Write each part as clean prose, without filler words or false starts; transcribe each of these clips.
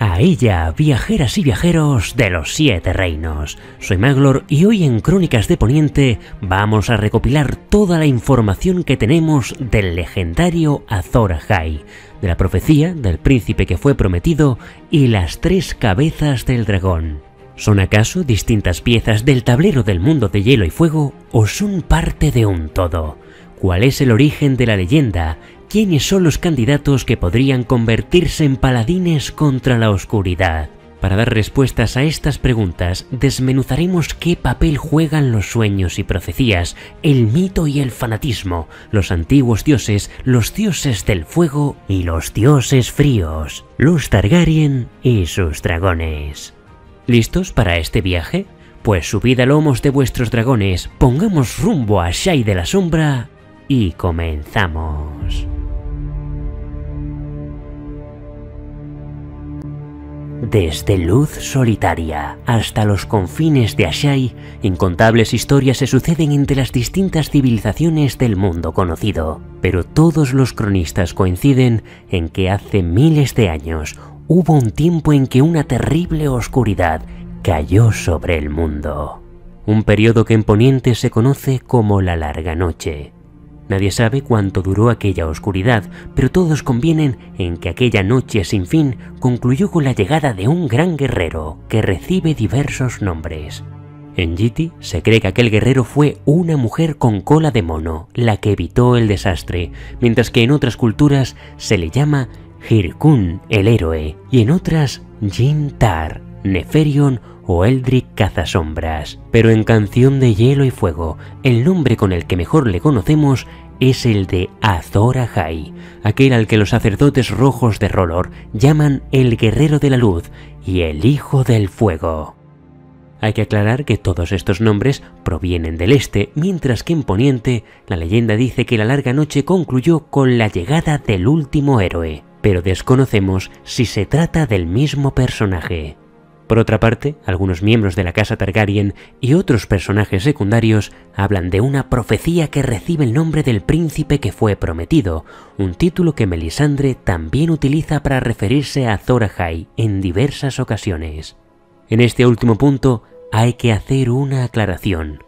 A ella, viajeras y viajeros de los Siete Reinos. Soy Maglor y hoy en Crónicas de Poniente vamos a recopilar toda la información que tenemos del legendario Azor Ahai, de la profecía del príncipe que fue prometido y las tres cabezas del dragón. ¿Son acaso distintas piezas del tablero del mundo de hielo y fuego o son parte de un todo? ¿Cuál es el origen de la leyenda? ¿Quiénes son los candidatos que podrían convertirse en paladines contra la oscuridad? Para dar respuestas a estas preguntas, desmenuzaremos qué papel juegan los sueños y profecías, el mito y el fanatismo, los antiguos dioses, los dioses del fuego y los dioses fríos, los Targaryen y sus dragones. ¿Listos para este viaje? Pues subid a lomos de vuestros dragones, pongamos rumbo a Asshai de la Sombra y comenzamos. Desde Luz Solitaria hasta los confines de Asshai, incontables historias se suceden entre las distintas civilizaciones del mundo conocido. Pero todos los cronistas coinciden en que hace miles de años hubo un tiempo en que una terrible oscuridad cayó sobre el mundo. Un periodo que en Poniente se conoce como la Larga Noche. Nadie sabe cuánto duró aquella oscuridad, pero todos convienen en que aquella noche sin fin concluyó con la llegada de un gran guerrero que recibe diversos nombres. En Yiti se cree que aquel guerrero fue una mujer con cola de mono, la que evitó el desastre, mientras que en otras culturas se le llama Hirkun, el héroe, y en otras Jin Tar, Neferion o Eldrick Cazasombras. Pero en Canción de Hielo y Fuego, el nombre con el que mejor le conocemos es el de Azor Ahai, aquel al que los sacerdotes rojos de R'hllor llaman el Guerrero de la Luz y el Hijo del Fuego. Hay que aclarar que todos estos nombres provienen del este, mientras que en Poniente la leyenda dice que la Larga Noche concluyó con la llegada del último héroe, pero desconocemos si se trata del mismo personaje. Por otra parte, algunos miembros de la Casa Targaryen y otros personajes secundarios hablan de una profecía que recibe el nombre del príncipe que fue prometido, un título que Melisandre también utiliza para referirse a Azor Ahai en diversas ocasiones. En este último punto hay que hacer una aclaración.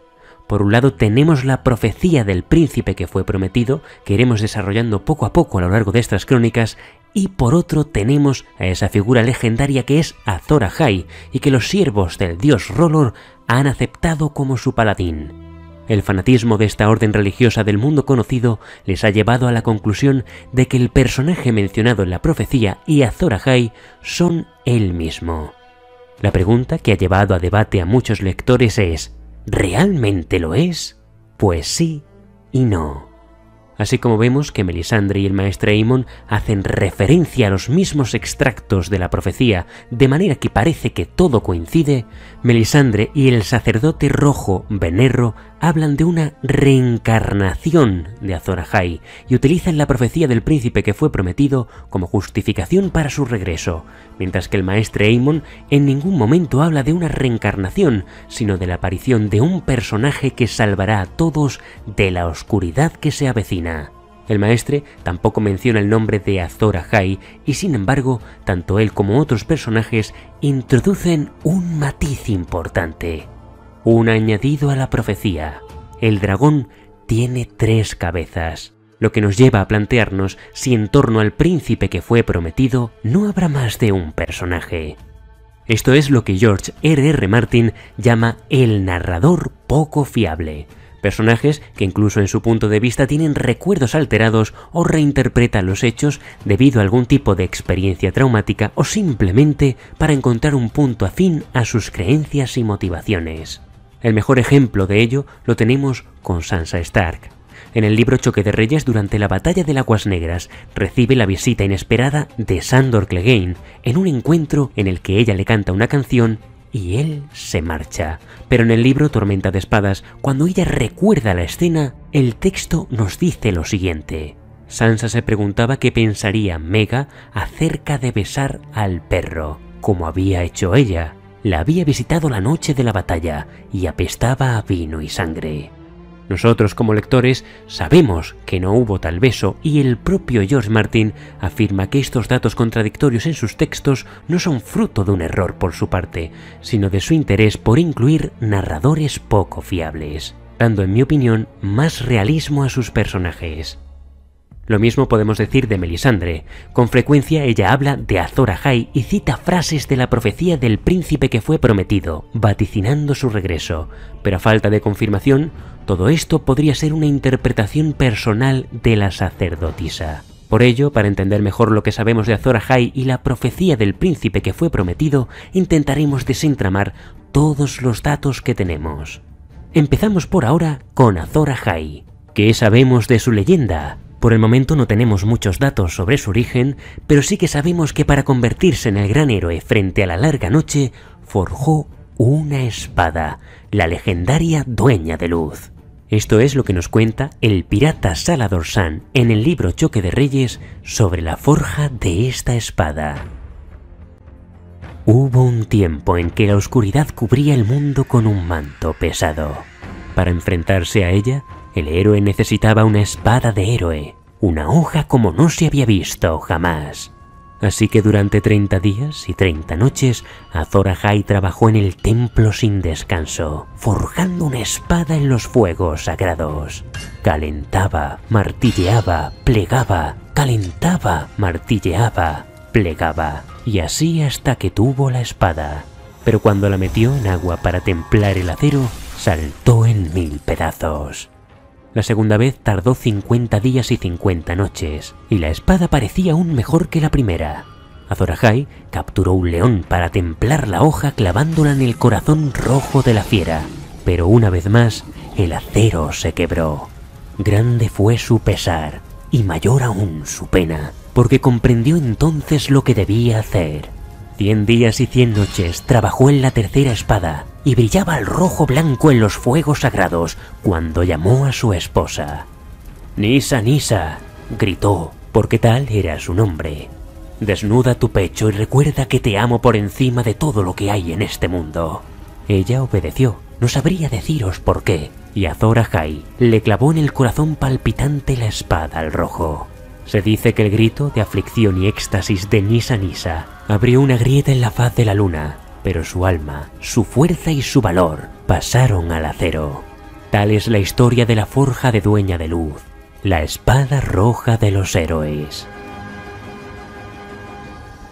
Por un lado tenemos la profecía del príncipe que fue prometido, que iremos desarrollando poco a poco a lo largo de estas crónicas, y por otro tenemos a esa figura legendaria que es Azor Ahai y que los siervos del dios R'hllor han aceptado como su paladín. El fanatismo de esta orden religiosa del mundo conocido les ha llevado a la conclusión de que el personaje mencionado en la profecía y Azor Ahai son él mismo. La pregunta que ha llevado a debate a muchos lectores es: ¿realmente lo es? Pues sí y no. Así como vemos que Melisandre y el Maestre Aemon hacen referencia a los mismos extractos de la profecía, de manera que parece que todo coincide, Melisandre y el sacerdote rojo Benerro hablan de una reencarnación de Azor Ahai y utilizan la profecía del príncipe que fue prometido como justificación para su regreso, mientras que el Maestre Aemon en ningún momento habla de una reencarnación, sino de la aparición de un personaje que salvará a todos de la oscuridad que se avecina. El maestre tampoco menciona el nombre de Azor Ahai y sin embargo, tanto él como otros personajes introducen un matiz importante, un añadido a la profecía. El dragón tiene tres cabezas, lo que nos lleva a plantearnos si en torno al príncipe que fue prometido no habrá más de un personaje. Esto es lo que George R.R. Martin llama el narrador poco fiable. Personajes que incluso en su punto de vista tienen recuerdos alterados o reinterpretan los hechos debido a algún tipo de experiencia traumática o simplemente para encontrar un punto afín a sus creencias y motivaciones. El mejor ejemplo de ello lo tenemos con Sansa Stark. En el libro Choque de Reyes, durante la batalla de Aguas Negras, recibe la visita inesperada de Sandor Clegane en un encuentro en el que ella le canta una canción y él se marcha. Pero en el libro Tormenta de Espadas, cuando ella recuerda la escena, el texto nos dice lo siguiente: Sansa se preguntaba qué pensaría Mega acerca de besar al perro, como había hecho ella. La había visitado la noche de la batalla y apestaba a vino y sangre. Nosotros como lectores sabemos que no hubo tal beso y el propio George Martin afirma que estos datos contradictorios en sus textos no son fruto de un error por su parte, sino de su interés por incluir narradores poco fiables, dando en mi opinión más realismo a sus personajes. Lo mismo podemos decir de Melisandre. Con frecuencia ella habla de Azor Ahai y cita frases de la profecía del príncipe que fue prometido, vaticinando su regreso, pero a falta de confirmación, todo esto podría ser una interpretación personal de la sacerdotisa. Por ello, para entender mejor lo que sabemos de Azor Ahai y la profecía del príncipe que fue prometido, intentaremos desentramar todos los datos que tenemos. Empezamos por ahora con Azor Ahai. ¿Qué sabemos de su leyenda? Por el momento no tenemos muchos datos sobre su origen, pero sí que sabemos que para convertirse en el gran héroe frente a la Larga Noche, forjó una espada, la legendaria Dueña de Luz. Esto es lo que nos cuenta el pirata Salador San en el libro Choque de Reyes sobre la forja de esta espada. Hubo un tiempo en que la oscuridad cubría el mundo con un manto pesado. Para enfrentarse a ella, el héroe necesitaba una espada de héroe, una hoja como no se había visto jamás. Así que durante 30 días y 30 noches, Azor Ahai trabajó en el templo sin descanso, forjando una espada en los fuegos sagrados. Calentaba, martilleaba, plegaba, calentaba, martilleaba, plegaba, y así hasta que tuvo la espada. Pero cuando la metió en agua para templar el acero, saltó en 1000 pedazos. La segunda vez tardó 50 días y 50 noches, y la espada parecía aún mejor que la primera. Azor Ahai capturó un león para templar la hoja clavándola en el corazón rojo de la fiera, pero una vez más el acero se quebró. Grande fue su pesar, y mayor aún su pena, porque comprendió entonces lo que debía hacer. 100 días y 100 noches trabajó en la tercera espada, y brillaba al rojo blanco en los fuegos sagrados cuando llamó a su esposa. «Nisa, Nisa», gritó, porque tal era su nombre. «Desnuda tu pecho y recuerda que te amo por encima de todo lo que hay en este mundo». Ella obedeció, no sabría deciros por qué, y Azor Ahai le clavó en el corazón palpitante la espada al rojo. Se dice que el grito de aflicción y éxtasis de Nisa Nisa abrió una grieta en la faz de la luna, pero su alma, su fuerza y su valor pasaron al acero. Tal es la historia de la forja de Dueña de Luz, la espada roja de los héroes.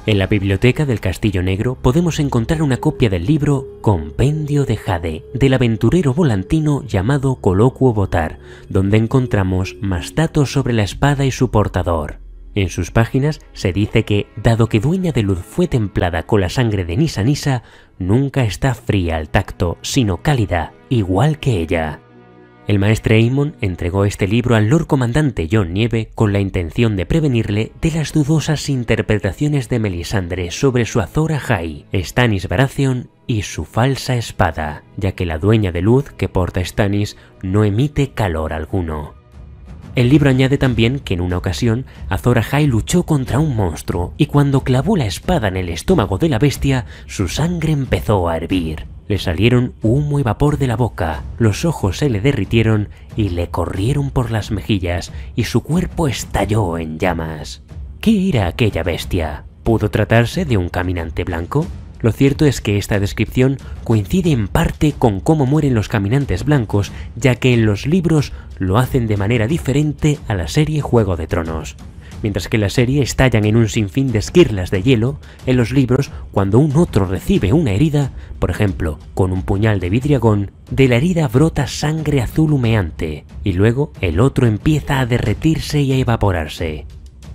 En la biblioteca del Castillo Negro podemos encontrar una copia del libro Compendio de Jade, del aventurero volantino llamado Coloquo Botar, donde encontramos más datos sobre la espada y su portador. En sus páginas se dice que, dado que Dueña de Luz fue templada con la sangre de Nisa Nisa, nunca está fría al tacto, sino cálida, igual que ella. El maestre Aemon entregó este libro al Lord Comandante John Nieve con la intención de prevenirle de las dudosas interpretaciones de Melisandre sobre su Azor Ahai, Stannis Baratheon y su falsa espada, ya que la Dueña de Luz que porta Stannis no emite calor alguno. El libro añade también que en una ocasión, Azor Ahai luchó contra un monstruo y cuando clavó la espada en el estómago de la bestia, su sangre empezó a hervir. Le salieron humo y vapor de la boca, los ojos se le derritieron y le corrieron por las mejillas y su cuerpo estalló en llamas. ¿Qué era aquella bestia? ¿Pudo tratarse de un caminante blanco? Lo cierto es que esta descripción coincide en parte con cómo mueren los caminantes blancos, ya que en los libros lo hacen de manera diferente a la serie Juego de Tronos. Mientras que en la serie estallan en un sinfín de esquirlas de hielo, en los libros, cuando un otro recibe una herida, por ejemplo, con un puñal de vidriagón, de la herida brota sangre azul humeante, y luego el otro empieza a derretirse y a evaporarse.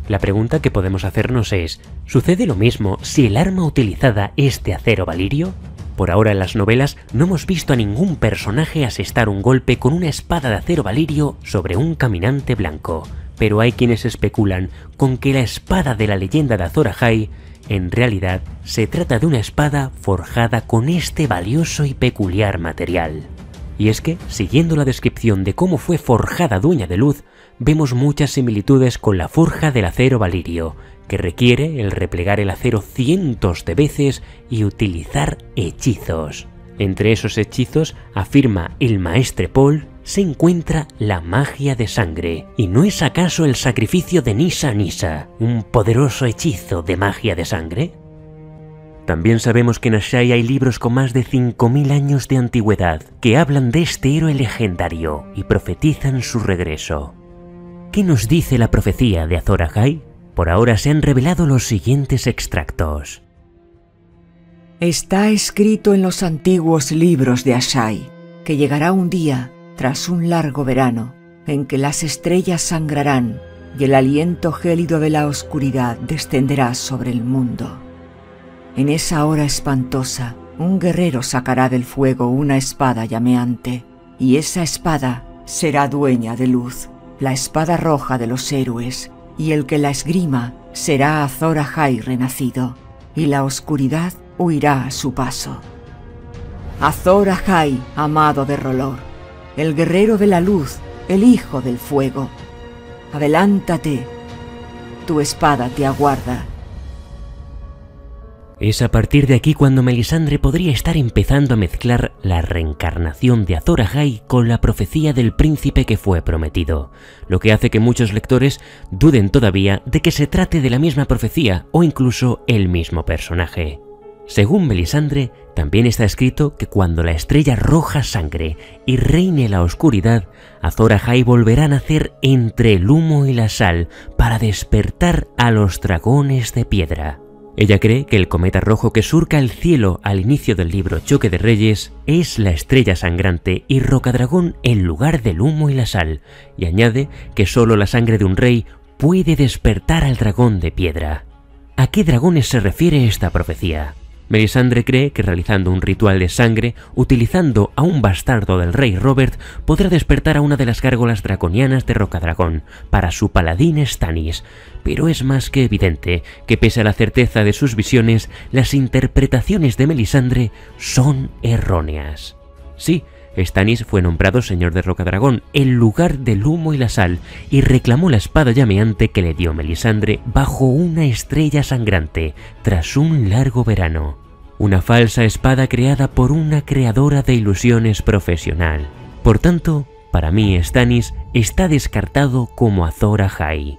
La pregunta que podemos hacernos es, ¿sucede lo mismo si el arma utilizada es de acero valyrio? Por ahora en las novelas no hemos visto a ningún personaje asestar un golpe con una espada de acero valyrio sobre un caminante blanco, pero hay quienes especulan con que la espada de la leyenda de Azor Ahai en realidad se trata de una espada forjada con este valioso y peculiar material. Y es que, siguiendo la descripción de cómo fue forjada Dueña de Luz, vemos muchas similitudes con la forja del acero valyrio, que requiere el replegar el acero cientos de veces y utilizar hechizos. Entre esos hechizos afirma el maestre Paul se encuentra la magia de sangre. ¿Y no es acaso el sacrificio de Nisa Nisa, un poderoso hechizo de magia de sangre? También sabemos que en Asshai hay libros con más de 5000 años de antigüedad que hablan de este héroe legendario y profetizan su regreso. ¿Qué nos dice la profecía de Azor Ahai? Por ahora se han revelado los siguientes extractos. Está escrito en los antiguos libros de Asshai que llegará un día, tras un largo verano, en que las estrellas sangrarán y el aliento gélido de la oscuridad descenderá sobre el mundo. En esa hora espantosa, un guerrero sacará del fuego una espada llameante, y esa espada será dueña de luz, la espada roja de los héroes, y el que la esgrima será Azor Ahai renacido, y la oscuridad huirá a su paso. Azor Ahai, amado de R'hllor, el guerrero de la luz, el hijo del fuego, adelántate, tu espada te aguarda. Es a partir de aquí cuando Melisandre podría estar empezando a mezclar la reencarnación de Azor Ahai con la profecía del príncipe que fue prometido, lo que hace que muchos lectores duden todavía de que se trate de la misma profecía o incluso el mismo personaje. Según Melisandre, también está escrito que cuando la estrella roja sangre y reine la oscuridad, Azor Ahai volverá a nacer entre el humo y la sal para despertar a los dragones de piedra. Ella cree que el cometa rojo que surca el cielo al inicio del libro Choque de Reyes es la estrella sangrante y Rocadragón en lugar del humo y la sal, y añade que solo la sangre de un rey puede despertar al dragón de piedra. ¿A qué dragones se refiere esta profecía? Melisandre cree que realizando un ritual de sangre, utilizando a un bastardo del rey Robert, podrá despertar a una de las gárgolas draconianas de Rocadragón para su paladín Stannis, pero es más que evidente que pese a la certeza de sus visiones, las interpretaciones de Melisandre son erróneas. Sí, Stannis fue nombrado señor de Rocadragón en lugar del humo y la sal y reclamó la espada llameante que le dio Melisandre bajo una estrella sangrante tras un largo verano. Una falsa espada creada por una creadora de ilusiones profesional. Por tanto, para mí Stannis está descartado como Azor Ahai.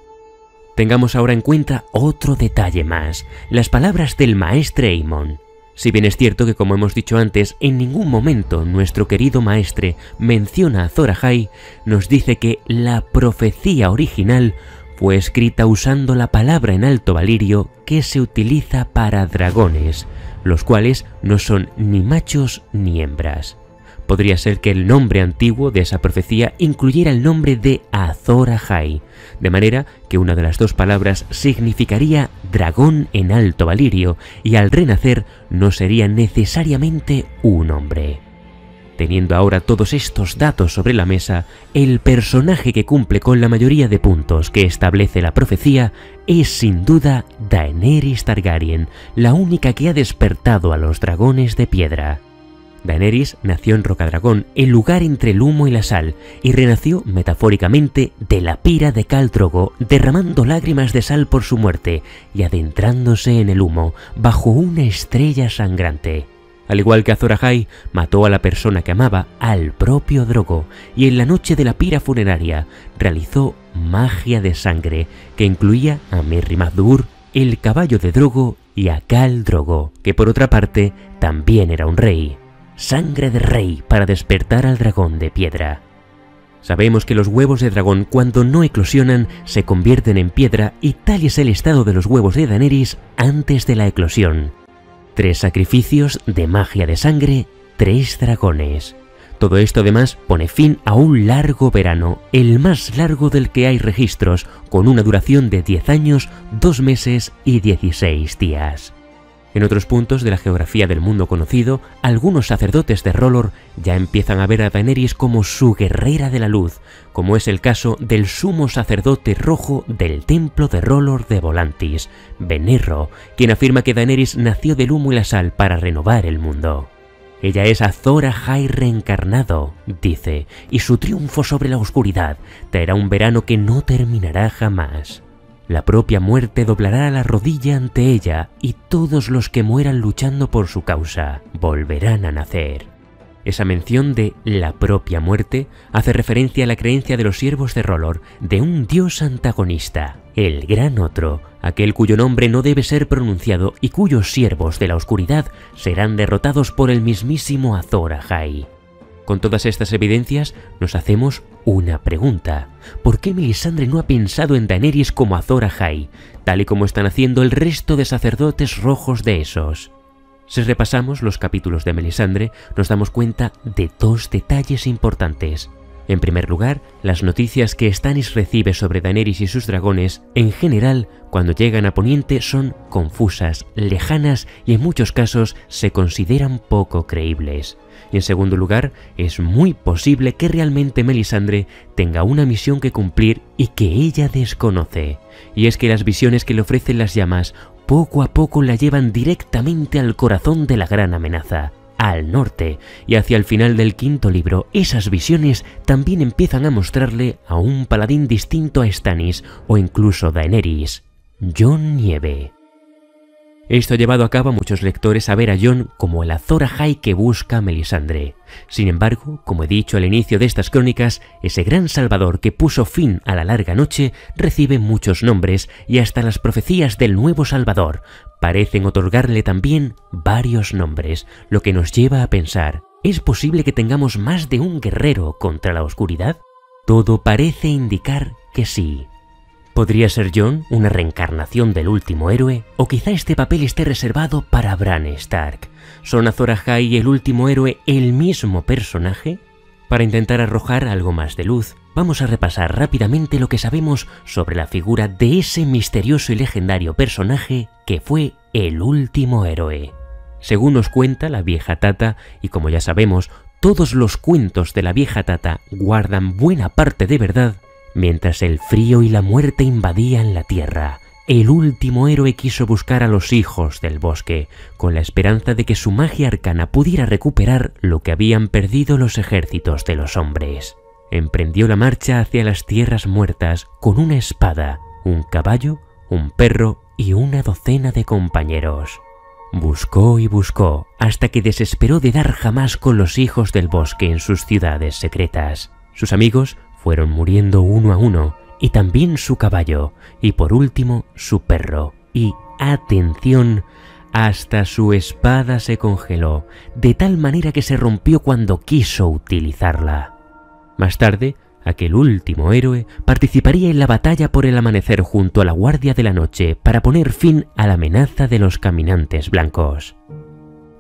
Tengamos ahora en cuenta otro detalle más, las palabras del maestre Aemon. Si bien es cierto que, como hemos dicho antes, en ningún momento nuestro querido maestre menciona a Azor Ahai, nos dice que la profecía original fue escrita usando la palabra en alto valyrio que se utiliza para dragones, los cuales no son ni machos ni hembras. Podría ser que el nombre antiguo de esa profecía incluyera el nombre de Azor Ahai, de manera que una de las dos palabras significaría dragón en alto valyrio y al renacer no sería necesariamente un hombre. Teniendo ahora todos estos datos sobre la mesa, el personaje que cumple con la mayoría de puntos que establece la profecía es sin duda Daenerys Targaryen, la única que ha despertado a los dragones de piedra. Daenerys nació en Rocadragón, el lugar entre el humo y la sal, y renació metafóricamente de la pira de Khal Drogo, derramando lágrimas de sal por su muerte y adentrándose en el humo, bajo una estrella sangrante. Al igual que Azor Ahai, mató a la persona que amaba, al propio Drogo, y en la noche de la pira funeraria realizó magia de sangre, que incluía a Merry-Mazdur, el caballo de Drogo y a Khal Drogo, que por otra parte también era un rey. Sangre de rey para despertar al dragón de piedra. Sabemos que los huevos de dragón cuando no eclosionan se convierten en piedra y tal es el estado de los huevos de Daenerys antes de la eclosión. 3 sacrificios de magia de sangre, 3 dragones. Todo esto además pone fin a un largo verano, el más largo del que hay registros, con una duración de 10 años, 2 meses y 16 días. En otros puntos de la geografía del mundo conocido, algunos sacerdotes de R'hllor ya empiezan a ver a Daenerys como su guerrera de la luz, como es el caso del sumo sacerdote rojo del templo de R'hllor de Volantis, Benerro, quien afirma que Daenerys nació del humo y la sal para renovar el mundo. Ella es Azor Ahai reencarnado, dice, y su triunfo sobre la oscuridad traerá un verano que no terminará jamás. La propia muerte doblará la rodilla ante ella y todos los que mueran luchando por su causa volverán a nacer. Esa mención de la propia muerte hace referencia a la creencia de los siervos de R'hllor de un dios antagonista, el Gran Otro, aquel cuyo nombre no debe ser pronunciado y cuyos siervos de la oscuridad serán derrotados por el mismísimo Azor Ahai. Con todas estas evidencias, nos hacemos una pregunta. ¿Por qué Melisandre no ha pensado en Daenerys como Azor Ahai, tal y como están haciendo el resto de sacerdotes rojos de Essos? Si repasamos los capítulos de Melisandre, nos damos cuenta de dos detalles importantes. En primer lugar, las noticias que Stannis recibe sobre Daenerys y sus dragones, en general, cuando llegan a Poniente son confusas, lejanas y en muchos casos se consideran poco creíbles. Y en segundo lugar, es muy posible que realmente Melisandre tenga una misión que cumplir y que ella desconoce. Y es que las visiones que le ofrecen las llamas poco a poco la llevan directamente al corazón de la gran amenaza, al norte, y hacia el final del quinto libro esas visiones también empiezan a mostrarle a un paladín distinto a Stannis o incluso Daenerys, Jon Nieve. Esto ha llevado a cabo a muchos lectores a ver a Jon como el Azor Ahai que busca a Melisandre. Sin embargo, como he dicho al inicio de estas crónicas, ese gran salvador que puso fin a la larga noche recibe muchos nombres y hasta las profecías del nuevo salvador parecen otorgarle también varios nombres, lo que nos lleva a pensar, ¿es posible que tengamos más de un guerrero contra la oscuridad? Todo parece indicar que sí. ¿Podría ser Jon una reencarnación del último héroe? ¿O quizá este papel esté reservado para Bran Stark? ¿Son Azor Ahai y el último héroe el mismo personaje? Para intentar arrojar algo más de luz, vamos a repasar rápidamente lo que sabemos sobre la figura de ese misterioso y legendario personaje que fue el último héroe. Según nos cuenta la vieja Tata, y como ya sabemos, todos los cuentos de la vieja Tata guardan buena parte de verdad, mientras el frío y la muerte invadían la tierra, el último héroe quiso buscar a los Hijos del Bosque, con la esperanza de que su magia arcana pudiera recuperar lo que habían perdido los ejércitos de los hombres. Emprendió la marcha hacia las tierras muertas con una espada, un caballo, un perro y una docena de compañeros. Buscó y buscó, hasta que desesperó de dar jamás con los Hijos del Bosque en sus ciudades secretas. Sus amigos fueron muriendo uno a uno, y también su caballo, y por último su perro, y atención, hasta su espada se congeló, de tal manera que se rompió cuando quiso utilizarla. Más tarde, aquel último héroe participaría en la batalla por el amanecer junto a la Guardia de la Noche para poner fin a la amenaza de los Caminantes Blancos.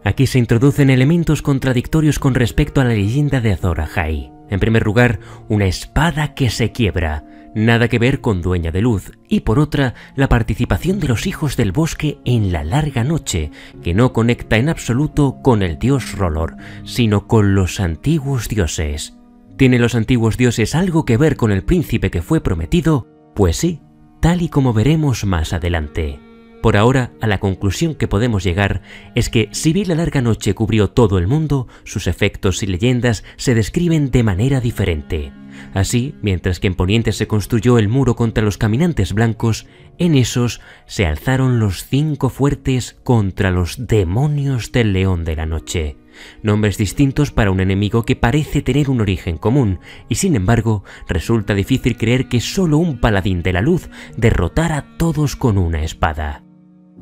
Aquí se introducen elementos contradictorios con respecto a la leyenda de Azor Ahai. En primer lugar, una espada que se quiebra, nada que ver con Dueña de Luz, y por otra, la participación de los Hijos del Bosque en la larga noche, que no conecta en absoluto con el dios R'hllor, sino con los antiguos dioses. ¿Tienen los antiguos dioses algo que ver con el príncipe que fue prometido? Pues sí, tal y como veremos más adelante. Por ahora, a la conclusión que podemos llegar es que si bien la larga noche cubrió todo el mundo, sus efectos y leyendas se describen de manera diferente. Así, mientras que en Poniente se construyó el muro contra los Caminantes Blancos, en Essos se alzaron los 5 fuertes contra los demonios del León de la Noche. Nombres distintos para un enemigo que parece tener un origen común, y sin embargo, resulta difícil creer que solo un paladín de la luz derrotara a todos con una espada.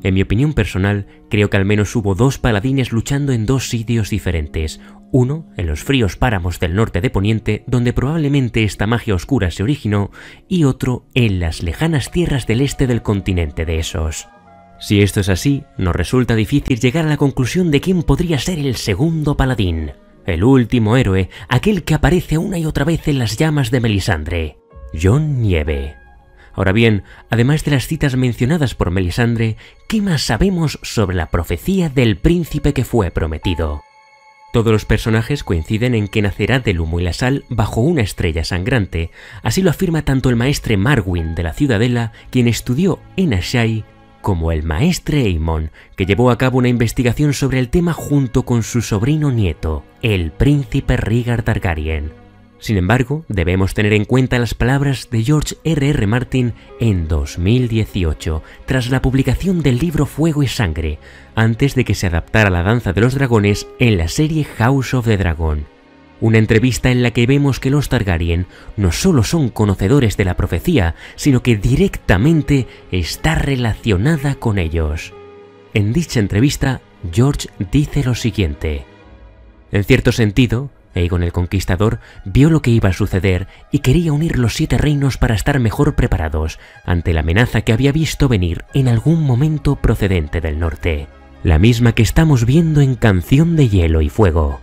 En mi opinión personal, creo que al menos hubo 2 paladines luchando en 2 sitios diferentes. Uno, en los fríos páramos del norte de Poniente, donde probablemente esta magia oscura se originó, y otro, en las lejanas tierras del este del continente de Essos. Si esto es así, nos resulta difícil llegar a la conclusión de quién podría ser el segundo paladín, el último héroe, aquel que aparece una y otra vez en las llamas de Melisandre, Jon Nieve. Ahora bien, además de las citas mencionadas por Melisandre, ¿qué más sabemos sobre la profecía del príncipe que fue prometido? Todos los personajes coinciden en que nacerá del humo y la sal bajo una estrella sangrante, así lo afirma tanto el maestre Marwyn de la Ciudadela, quien estudió en Asshai, como el maestre Aemon, que llevó a cabo una investigación sobre el tema junto con su sobrino nieto, el príncipe Rhaegar Targaryen. Sin embargo, debemos tener en cuenta las palabras de George R.R. Martin en 2018, tras la publicación del libro Fuego y Sangre, antes de que se adaptara la danza de los dragones en la serie House of the Dragon. Una entrevista en la que vemos que los Targaryen no solo son conocedores de la profecía, sino que directamente está relacionada con ellos. En dicha entrevista, George dice lo siguiente: en cierto sentido, Aegon el Conquistador vio lo que iba a suceder y quería unir los Siete Reinos para estar mejor preparados ante la amenaza que había visto venir en algún momento procedente del norte, la misma que estamos viendo en Canción de Hielo y Fuego.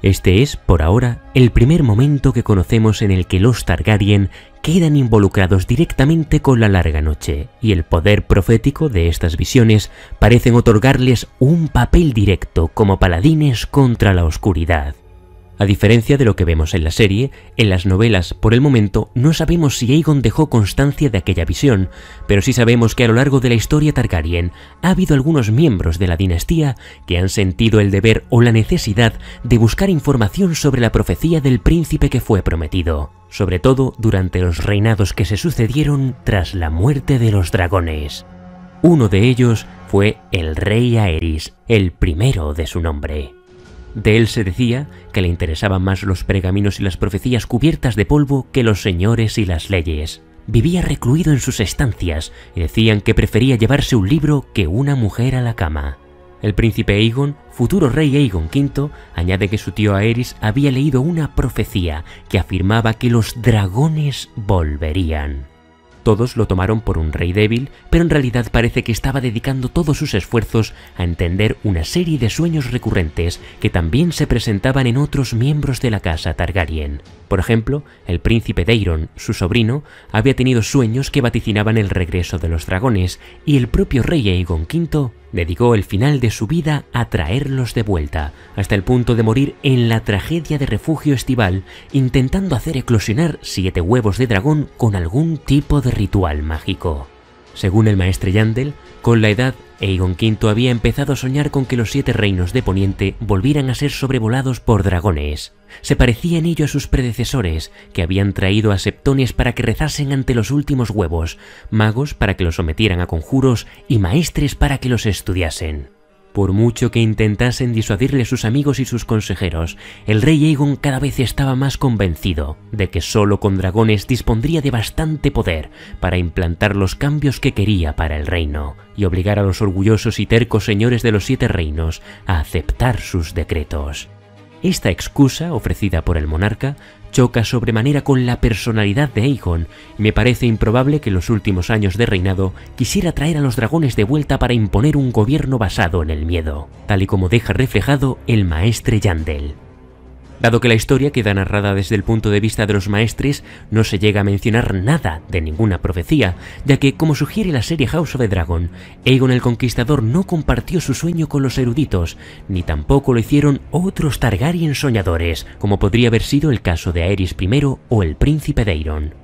Este es, por ahora, el primer momento que conocemos en el que los Targaryen quedan involucrados directamente con la Larga Noche, y el poder profético de estas visiones parecen otorgarles un papel directo como paladines contra la oscuridad. A diferencia de lo que vemos en la serie, en las novelas, por el momento, no sabemos si Aegon dejó constancia de aquella visión, pero sí sabemos que a lo largo de la historia Targaryen ha habido algunos miembros de la dinastía que han sentido el deber o la necesidad de buscar información sobre la profecía del príncipe que fue prometido, sobre todo durante los reinados que se sucedieron tras la muerte de los dragones. Uno de ellos fue el rey Aerys, el primero de su nombre. De él se decía que le interesaban más los pergaminos y las profecías cubiertas de polvo que los señores y las leyes. Vivía recluido en sus estancias y decían que prefería llevarse un libro que una mujer a la cama. El príncipe Aegon, futuro rey Aegon V, añade que su tío Aerys había leído una profecía que afirmaba que los dragones volverían. Todos lo tomaron por un rey débil, pero en realidad parece que estaba dedicando todos sus esfuerzos a entender una serie de sueños recurrentes que también se presentaban en otros miembros de la casa Targaryen. Por ejemplo, el príncipe Daeron, su sobrino, había tenido sueños que vaticinaban el regreso de los dragones, y el propio rey Aegon V dedicó el final de su vida a traerlos de vuelta, hasta el punto de morir en la tragedia de Refugio Estival, intentando hacer eclosionar 7 huevos de dragón con algún tipo de ritual mágico. Según el maestre Yandel, con la edad, Aegon V había empezado a soñar con que los 7 reinos de Poniente volvieran a ser sobrevolados por dragones. Se parecía en ello a sus predecesores, que habían traído a septones para que rezasen ante los últimos huevos, magos para que los sometieran a conjuros y maestres para que los estudiasen. Por mucho que intentasen disuadirle sus amigos y sus consejeros, el rey Aegon cada vez estaba más convencido de que solo con dragones dispondría de bastante poder para implantar los cambios que quería para el reino y obligar a los orgullosos y tercos señores de los 7 reinos a aceptar sus decretos. Esta excusa, ofrecida por el monarca, choca sobremanera con la personalidad de Aegon, y me parece improbable que en los últimos años de reinado quisiera traer a los dragones de vuelta para imponer un gobierno basado en el miedo, tal y como deja reflejado el maestre Yandel. Dado que la historia queda narrada desde el punto de vista de los maestres, no se llega a mencionar nada de ninguna profecía, ya que, como sugiere la serie House of the Dragon, Aegon el Conquistador no compartió su sueño con los eruditos, ni tampoco lo hicieron otros Targaryen soñadores, como podría haber sido el caso de Aerys I o el príncipe Daeron.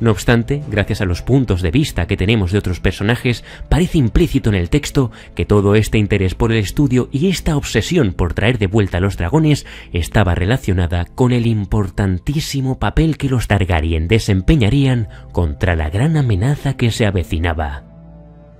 No obstante, gracias a los puntos de vista que tenemos de otros personajes, parece implícito en el texto que todo este interés por el estudio y esta obsesión por traer de vuelta a los dragones estaba relacionada con el importantísimo papel que los Targaryen desempeñarían contra la gran amenaza que se avecinaba.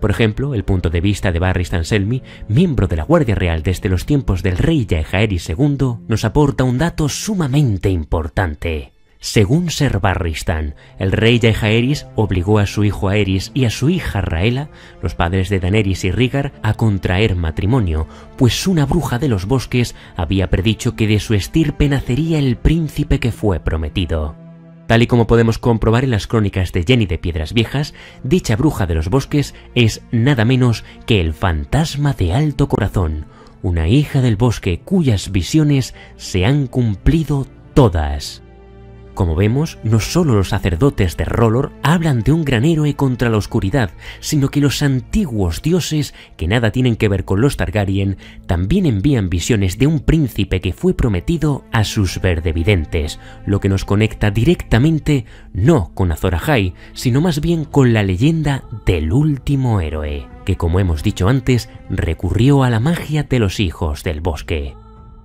Por ejemplo, el punto de vista de Barris Anselmi, miembro de la Guardia Real desde los tiempos del rey Aerys II, nos aporta un dato sumamente importante. Según Ser Barristan, el rey Aerys obligó a su hijo Aerys y a su hija Rhaella, los padres de Daenerys y Rhaegar, a contraer matrimonio, pues una bruja de los bosques había predicho que de su estirpe nacería el príncipe que fue prometido. Tal y como podemos comprobar en las crónicas de Jenny de Piedras Viejas, dicha bruja de los bosques es nada menos que el fantasma de Alto Corazón, una hija del bosque cuyas visiones se han cumplido todas. Como vemos, no solo los sacerdotes de R'hllor hablan de un gran héroe contra la oscuridad, sino que los antiguos dioses, que nada tienen que ver con los Targaryen, también envían visiones de un príncipe que fue prometido a sus verdevidentes, lo que nos conecta directamente no con Azor Ahai, sino más bien con la leyenda del último héroe, que como hemos dicho antes, recurrió a la magia de los Hijos del Bosque.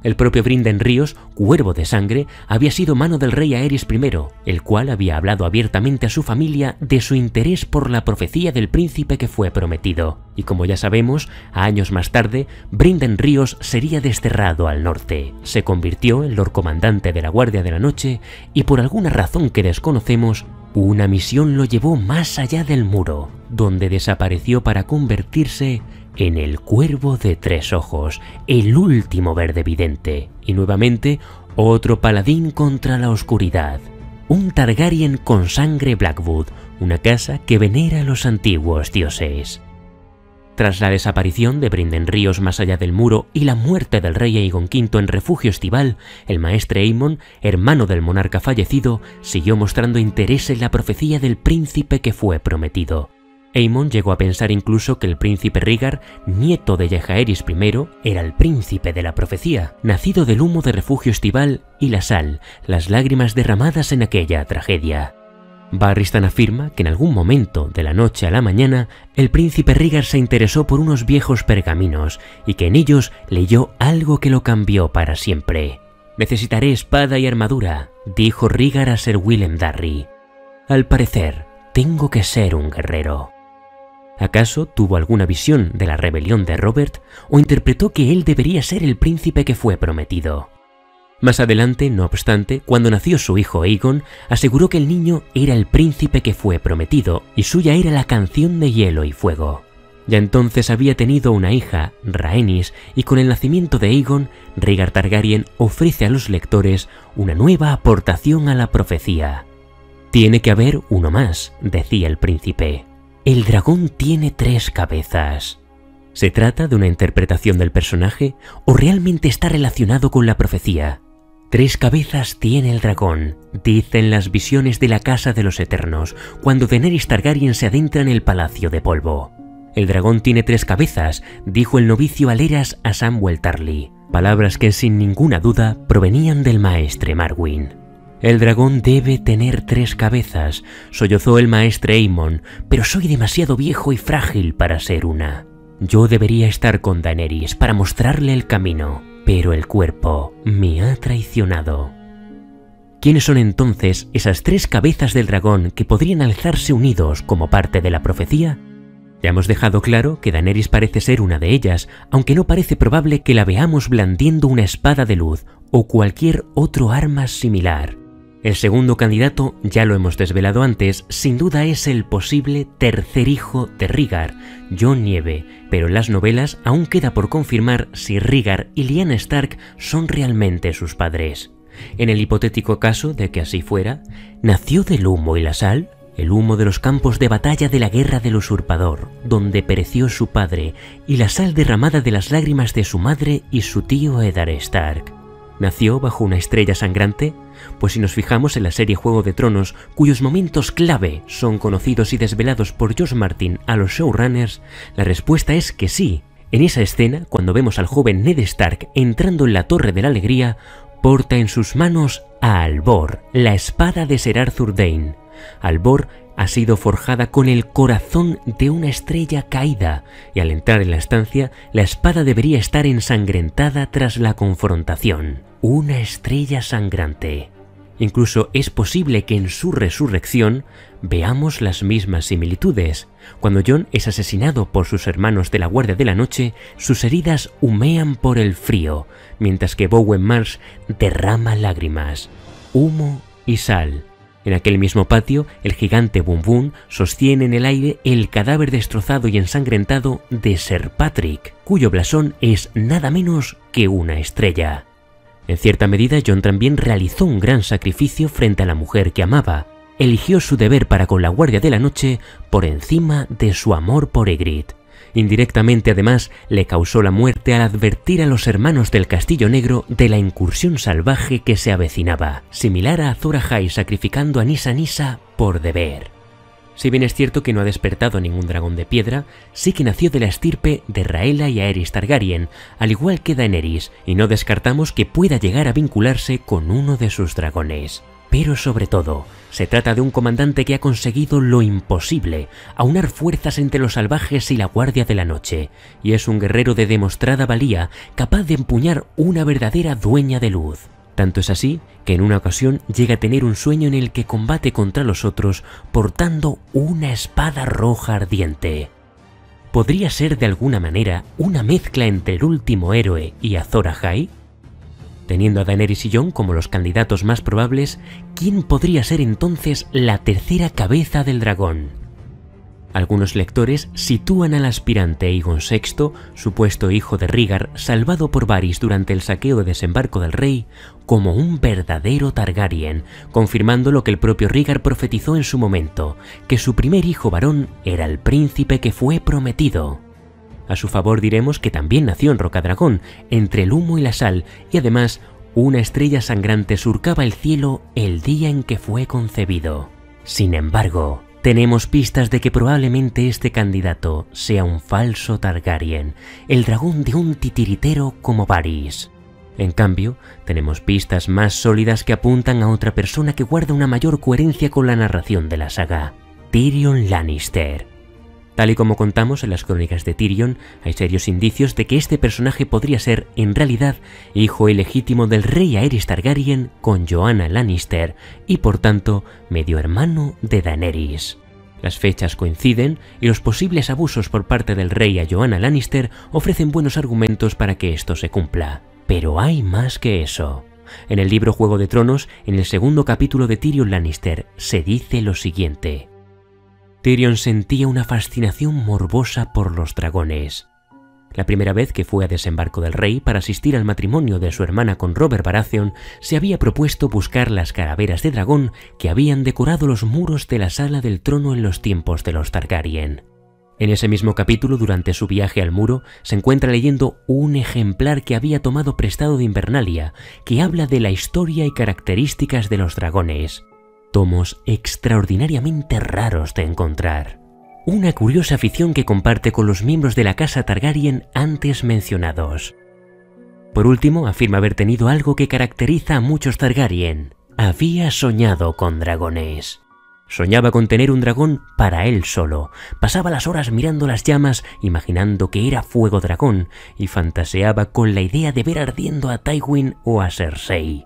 El propio Brinden Ríos, cuervo de sangre, había sido mano del rey Aerys I, el cual había hablado abiertamente a su familia de su interés por la profecía del príncipe que fue prometido. Y como ya sabemos, años más tarde, Brinden Ríos sería desterrado al norte. Se convirtió en Lord Comandante de la Guardia de la Noche y por alguna razón que desconocemos, una misión lo llevó más allá del muro, donde desapareció para convertirse en el Cuervo de Tres Ojos, el último verde vidente. Y nuevamente, otro paladín contra la oscuridad. Un Targaryen con sangre Blackwood, una casa que venera a los antiguos dioses. Tras la desaparición de Brinden Ríos más allá del muro y la muerte del rey Aegon V en Refugio Estival, el maestre Aemon, hermano del monarca fallecido, siguió mostrando interés en la profecía del príncipe que fue prometido. Aemon llegó a pensar incluso que el príncipe Rhaegar, nieto de Aerys I, era el príncipe de la profecía, nacido del humo de Refugio Estival y la sal, las lágrimas derramadas en aquella tragedia. Barristan afirma que en algún momento, de la noche a la mañana, el príncipe Rhaegar se interesó por unos viejos pergaminos y que en ellos leyó algo que lo cambió para siempre. «Necesitaré espada y armadura», dijo Rhaegar a Sir Willem Darry. «Al parecer, tengo que ser un guerrero». ¿Acaso tuvo alguna visión de la rebelión de Robert o interpretó que él debería ser el príncipe que fue prometido? Más adelante, no obstante, cuando nació su hijo Aegon, aseguró que el niño era el príncipe que fue prometido y suya era la Canción de Hielo y Fuego. Ya entonces había tenido una hija, Rhaenys, y con el nacimiento de Aegon, Rhaegar Targaryen ofrece a los lectores una nueva aportación a la profecía. «Tiene que haber uno más», decía el príncipe. «El dragón tiene tres cabezas». ¿Se trata de una interpretación del personaje o realmente está relacionado con la profecía? «Tres cabezas tiene el dragón», dicen las visiones de la Casa de los Eternos, cuando Daenerys Targaryen se adentra en el Palacio de Polvo. «El dragón tiene tres cabezas», dijo el novicio Aleras a Samwell Tarly, palabras que sin ninguna duda provenían del maestre Marwyn. «El dragón debe tener tres cabezas», sollozó el maestre Aemon, «pero soy demasiado viejo y frágil para ser una. Yo debería estar con Daenerys para mostrarle el camino, pero el cuerpo me ha traicionado». ¿Quiénes son entonces esas tres cabezas del dragón que podrían alzarse unidos como parte de la profecía? Ya hemos dejado claro que Daenerys parece ser una de ellas, aunque no parece probable que la veamos blandiendo una espada de luz o cualquier otro arma similar. El segundo candidato, ya lo hemos desvelado antes, sin duda es el posible tercer hijo de Rhaegar, Jon Nieve, pero en las novelas aún queda por confirmar si Rhaegar y Lyanna Stark son realmente sus padres. En el hipotético caso de que así fuera, ¿nació del humo y la sal? El humo de los campos de batalla de la Guerra del Usurpador, donde pereció su padre, y la sal derramada de las lágrimas de su madre y su tío Eddard Stark. ¿Nació bajo una estrella sangrante? Pues si nos fijamos en la serie Juego de Tronos, cuyos momentos clave son conocidos y desvelados por George Martin a los showrunners, la respuesta es que sí. En esa escena, cuando vemos al joven Ned Stark entrando en la Torre de la Alegría, porta en sus manos a Albor, la espada de Ser Arthur Dayne. Albor ha sido forjada con el corazón de una estrella caída, y al entrar en la estancia, la espada debería estar ensangrentada tras la confrontación. Una estrella sangrante. Incluso es posible que en su resurrección veamos las mismas similitudes. Cuando Jon es asesinado por sus hermanos de la Guardia de la Noche, sus heridas humean por el frío, mientras que Bowen Marsh derrama lágrimas, humo y sal. En aquel mismo patio, el gigante Bum Bum sostiene en el aire el cadáver destrozado y ensangrentado de Ser Patrick, cuyo blasón es nada menos que una estrella. En cierta medida, Jon también realizó un gran sacrificio frente a la mujer que amaba. Eligió su deber para con la Guardia de la Noche por encima de su amor por Ygritte. Indirectamente, además, le causó la muerte al advertir a los hermanos del Castillo Negro de la incursión salvaje que se avecinaba, similar a Azor Ahai sacrificando a Nisa Nisa por deber. Si bien es cierto que no ha despertado ningún dragón de piedra, sí que nació de la estirpe de Rhaella y Aerys Targaryen, al igual que Daenerys, y no descartamos que pueda llegar a vincularse con uno de sus dragones. Pero sobre todo, se trata de un comandante que ha conseguido lo imposible, aunar fuerzas entre los salvajes y la Guardia de la Noche, y es un guerrero de demostrada valía, capaz de empuñar una verdadera dueña de luz. Tanto es así, que en una ocasión llega a tener un sueño en el que combate contra los otros portando una espada roja ardiente. ¿Podría ser de alguna manera una mezcla entre el último héroe y Azor Ahai? Teniendo a Daenerys y Jon como los candidatos más probables, ¿quién podría ser entonces la tercera cabeza del dragón? Algunos lectores sitúan al aspirante Aegon VI, supuesto hijo de Rhaegar, salvado por Varys durante el saqueo de desembarco del rey, como un verdadero Targaryen, confirmando lo que el propio Rhaegar profetizó en su momento, que su primer hijo varón era el príncipe que fue prometido. A su favor diremos que también nació en Rocadragón, entre el humo y la sal, y además, una estrella sangrante surcaba el cielo el día en que fue concebido. Sin embargo, tenemos pistas de que probablemente este candidato sea un falso Targaryen, el dragón de un titiritero como Varys. En cambio, tenemos pistas más sólidas que apuntan a otra persona que guarda una mayor coherencia con la narración de la saga, Tyrion Lannister. Tal y como contamos en las crónicas de Tyrion, hay serios indicios de que este personaje podría ser, en realidad, hijo ilegítimo del rey Aerys Targaryen con Joanna Lannister y, por tanto, medio hermano de Daenerys. Las fechas coinciden y los posibles abusos por parte del rey a Joanna Lannister ofrecen buenos argumentos para que esto se cumpla. Pero hay más que eso. En el libro Juego de Tronos, en el segundo capítulo de Tyrion Lannister, se dice lo siguiente. Tyrion sentía una fascinación morbosa por los dragones. La primera vez que fue a desembarco del rey para asistir al matrimonio de su hermana con Robert Baratheon, se había propuesto buscar las calaveras de dragón que habían decorado los muros de la sala del trono en los tiempos de los Targaryen. En ese mismo capítulo, durante su viaje al muro, se encuentra leyendo un ejemplar que había tomado prestado de Invernalia, que habla de la historia y características de los dragones. Tomos extraordinariamente raros de encontrar. Una curiosa afición que comparte con los miembros de la casa Targaryen antes mencionados. Por último, afirma haber tenido algo que caracteriza a muchos Targaryen. Había soñado con dragones. Soñaba con tener un dragón para él solo. Pasaba las horas mirando las llamas, imaginando que era fuego dragón, y fantaseaba con la idea de ver ardiendo a Tywin o a Cersei.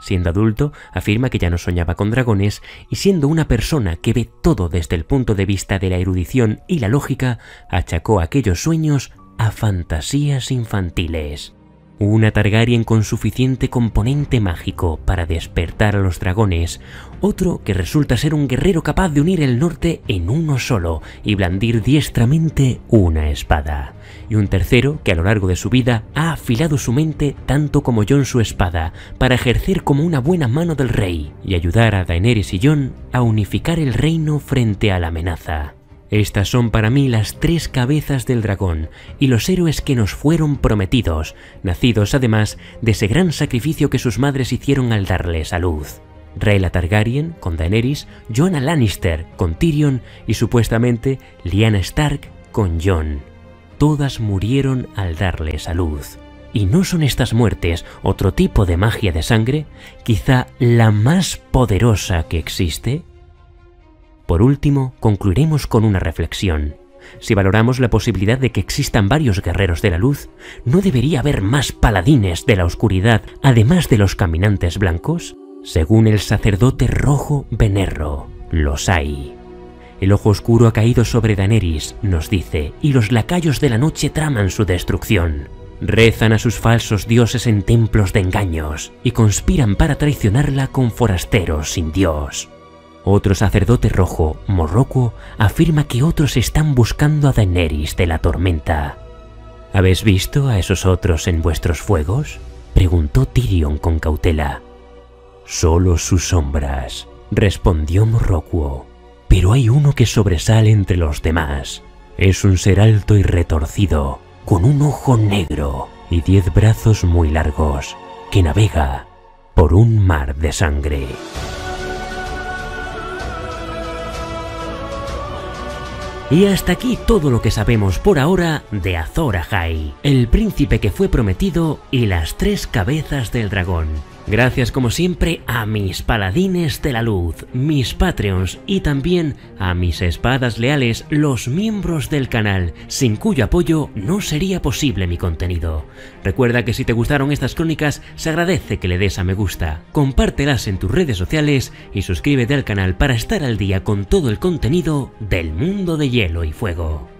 Siendo adulto, afirma que ya no soñaba con dragones y siendo una persona que ve todo desde el punto de vista de la erudición y la lógica, achacó aquellos sueños a fantasías infantiles. Una Targaryen con suficiente componente mágico para despertar a los dragones, otro que resulta ser un guerrero capaz de unir el norte en uno solo y blandir diestramente una espada, y un tercero que a lo largo de su vida ha afilado su mente tanto como Jon su espada para ejercer como una buena mano del rey y ayudar a Daenerys y Jon a unificar el reino frente a la amenaza. Estas son para mí las tres cabezas del dragón y los héroes que nos fueron prometidos, nacidos además de ese gran sacrificio que sus madres hicieron al darles a luz. Rhaella Targaryen con Daenerys, Joanna Lannister con Tyrion y supuestamente Lyanna Stark con Jon. Todas murieron al darles a luz. ¿Y no son estas muertes otro tipo de magia de sangre? ¿Quizá la más poderosa que existe? Por último, concluiremos con una reflexión. Si valoramos la posibilidad de que existan varios guerreros de la luz, ¿no debería haber más paladines de la oscuridad, además de los caminantes blancos? Según el sacerdote rojo Benerro, los hay. El ojo oscuro ha caído sobre Daenerys, nos dice, y los lacayos de la noche traman su destrucción. Rezan a sus falsos dioses en templos de engaños, y conspiran para traicionarla con forasteros sin Dios. Otro sacerdote rojo, Morroco, afirma que otros están buscando a Daenerys de la tormenta. ¿Habéis visto a esos otros en vuestros fuegos? Preguntó Tyrion con cautela. Solo sus sombras, respondió Morroco. Pero hay uno que sobresale entre los demás. Es un ser alto y retorcido, con un ojo negro y 10 brazos muy largos, que navega por un mar de sangre. Y hasta aquí todo lo que sabemos por ahora de Azor Ahai, el príncipe que fue prometido y las tres cabezas del dragón. Gracias como siempre a mis paladines de la luz, mis Patreons y también a mis espadas leales, los miembros del canal, sin cuyo apoyo no sería posible mi contenido. Recuerda que si te gustaron estas crónicas, se agradece que le des a me gusta, compártelas en tus redes sociales y suscríbete al canal para estar al día con todo el contenido del mundo de hielo y fuego.